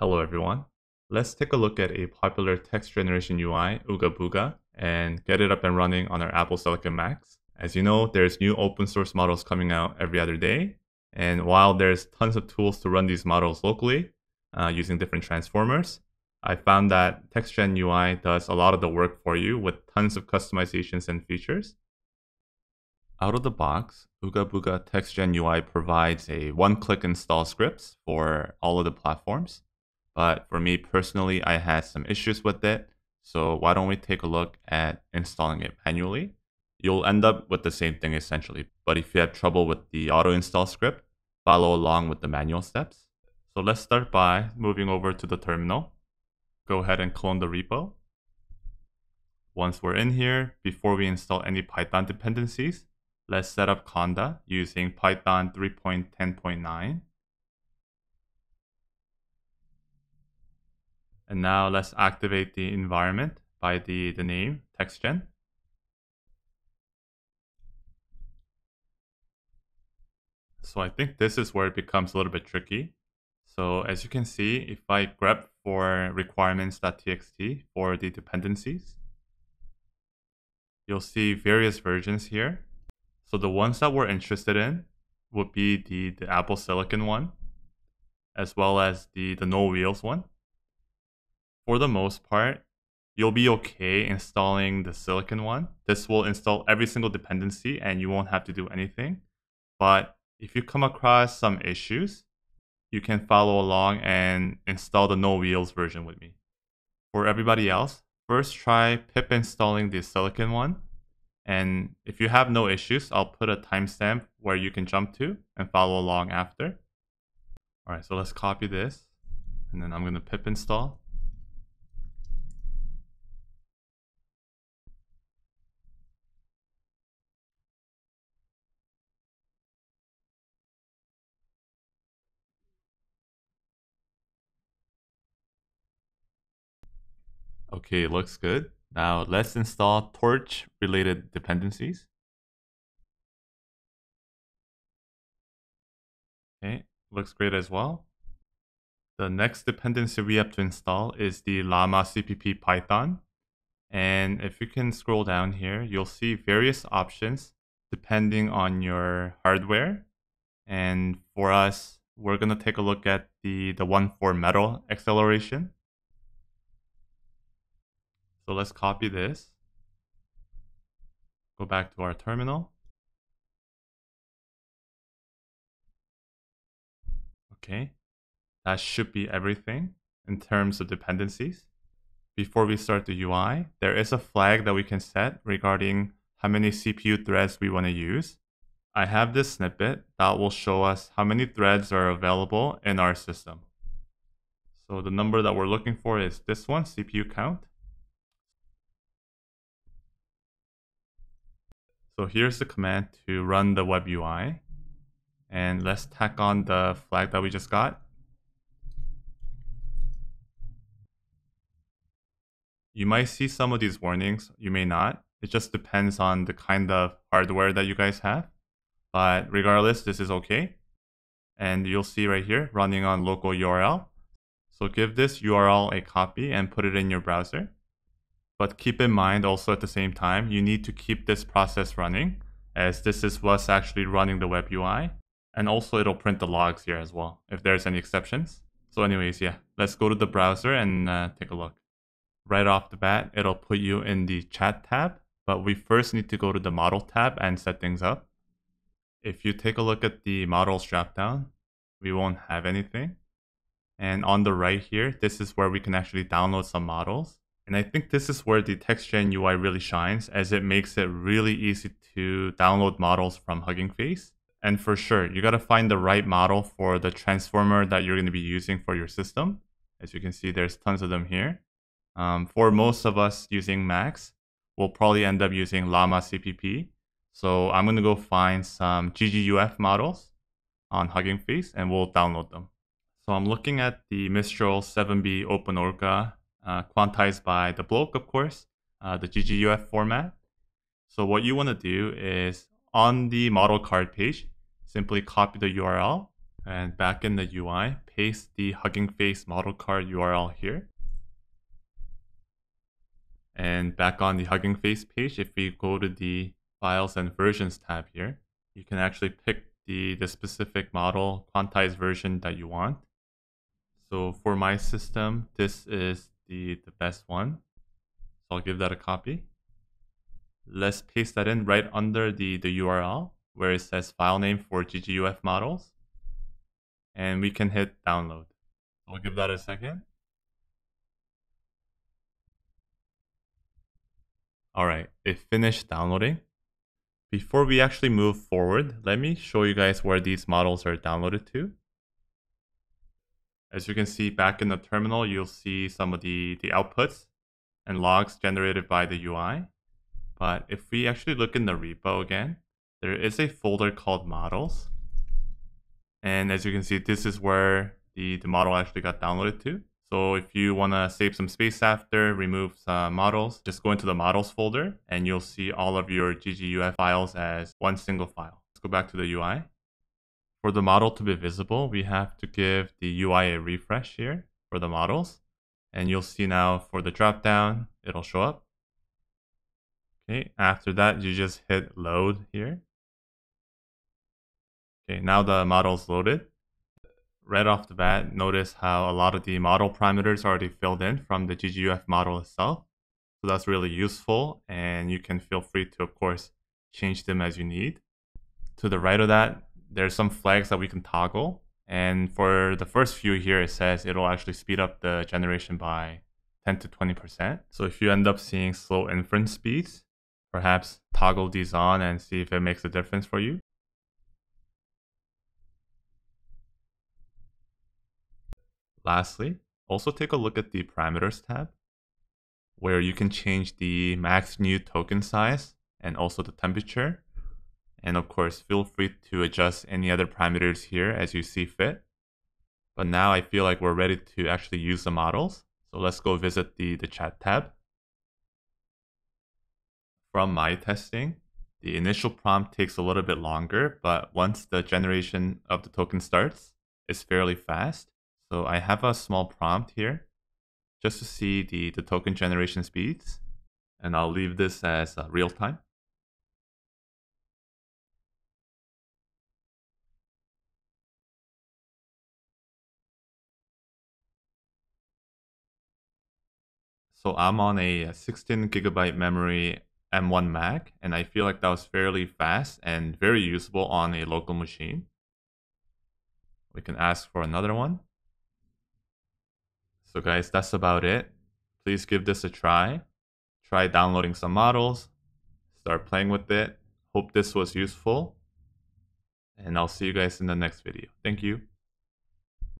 Hello everyone. Let's take a look at a popular text generation UI, Oobabooga, and get it up and running on our Apple Silicon Macs. As you know, there's new open source models coming out every other day. And while there's tons of tools to run these models locally using different transformers, I found that TextGen UI does a lot of the work for you with tons of customizations and features. Out of the box, Oobabooga TextGen UI provides a one-click install scripts for all of the platforms. But for me personally, I had some issues with it. So why don't we take a look at installing it manually? You'll end up with the same thing essentially. But if you have trouble with the auto install script, follow along with the manual steps. So let's start by moving over to the terminal. Go ahead and clone the repo. Once we're in here, before we install any Python dependencies, let's set up Conda using Python 3.10.9. And now let's activate the environment by the name TextGen. So I think this is where it becomes a little bit tricky. So as you can see, if I grep for requirements.txt for the dependencies, you'll see various versions here. So the ones that we're interested in would be the Apple Silicon one, as well as the No Wheels one. For the most part, you'll be okay installing the Silicon one. This will install every single dependency and you won't have to do anything. But if you come across some issues, you can follow along and install the No Wheels version with me. For everybody else, first try pip installing the Silicon one. And if you have no issues, I'll put a timestamp where you can jump to and follow along after. All right, so let's copy this. And then I'm going to pip install. Okay, looks good. Now let's install Torch-related dependencies. Okay, looks great as well. The next dependency we have to install is the Llama CPP-python. And if you can scroll down here, you'll see various options depending on your hardware. And for us, we're going to take a look at the one for metal acceleration. So let's copy this, go back to our terminal. Okay, that should be everything in terms of dependencies. Before we start the UI, there is a flag that we can set regarding how many CPU threads we want to use. I have this snippet that will show us how many threads are available in our system. So the number that we're looking for is this one, CPU count. So here's the command to run the web UI, and let's tack on the flag that we just got. You might see some of these warnings, you may not. It just depends on the kind of hardware that you guys have, but regardless, this is okay. And you'll see right here, running on local URL. So give this URL a copy and put it in your browser. But keep in mind also at the same time, you need to keep this process running as this is what's actually running the web UI. And also it'll print the logs here as well if there's any exceptions. So anyways, yeah, let's go to the browser and take a look. Right off the bat, it'll put you in the chat tab, but we first need to go to the model tab and set things up. If you take a look at the models dropdown, we won't have anything. And on the right here, this is where we can actually download some models. And I think this is where the TextGen UI really shines as it makes it really easy to download models from Hugging Face. And for sure, you got to find the right model for the transformer that you're going to be using for your system. As you can see, there's tons of them here. For most of us using Macs, we'll probably end up using Llama CPP. So I'm going to go find some GGUF models on Hugging Face and we'll download them. So I'm looking at the Mistral 7B OpenOrca. Quantized by the bloke, of course, the GGUF format. So what you want to do is on the model card page, simply copy the URL And back in the UI, paste the Hugging Face model card URL here. And back on the Hugging Face page, if we go to the Files and Versions tab here, you can actually pick the specific model quantized version that you want. So for my system, this is the best one. So I'll give that a copy. Let's paste that in right under the URL where it says file name for GGUF models. And we can hit download. I'll give that a second. All right, it finished downloading. Before we actually move forward, let me show you guys where these models are downloaded to. As you can see back in the terminal, you'll see some of the outputs and logs generated by the UI. But if we actually look in the repo again, there is a folder called models. And as you can see, this is where the model actually got downloaded to. So if you want to save some space after, remove some models, just go into the models folder and you'll see all of your GGUF files as one single file. Let's go back to the UI. For the model to be visible, we have to give the UI a refresh here for the models. And you'll see now for the dropdown, it'll show up. Okay, after that, you just hit load here. Okay, now the model's loaded. Right off the bat, notice how a lot of the model parameters are already filled in from the GGUF model itself. So that's really useful, and you can feel free to, of course, change them as you need. To the right of that, there's some flags that we can toggle. And for the first few here, it says it'll actually speed up the generation by 10 to 20%. So if you end up seeing slow inference speeds, perhaps toggle these on and see if it makes a difference for you. Lastly, also take a look at the parameters tab where you can change the max new token size and also the temperature. And of course, feel free to adjust any other parameters here as you see fit. But now I feel like we're ready to actually use the models. So let's go visit the chat tab. From my testing, the initial prompt takes a little bit longer, but once the generation of the token starts, it's fairly fast. So I have a small prompt here just to see the token generation speeds. And I'll leave this as real time. So I'm on a 16 gigabyte memory M1 Mac, and I feel like that was fairly fast and very usable on a local machine. We can ask for another one. So guys, that's about it. Please give this a try. Try downloading some models, start playing with it. Hope this was useful, and I'll see you guys in the next video. Thank you.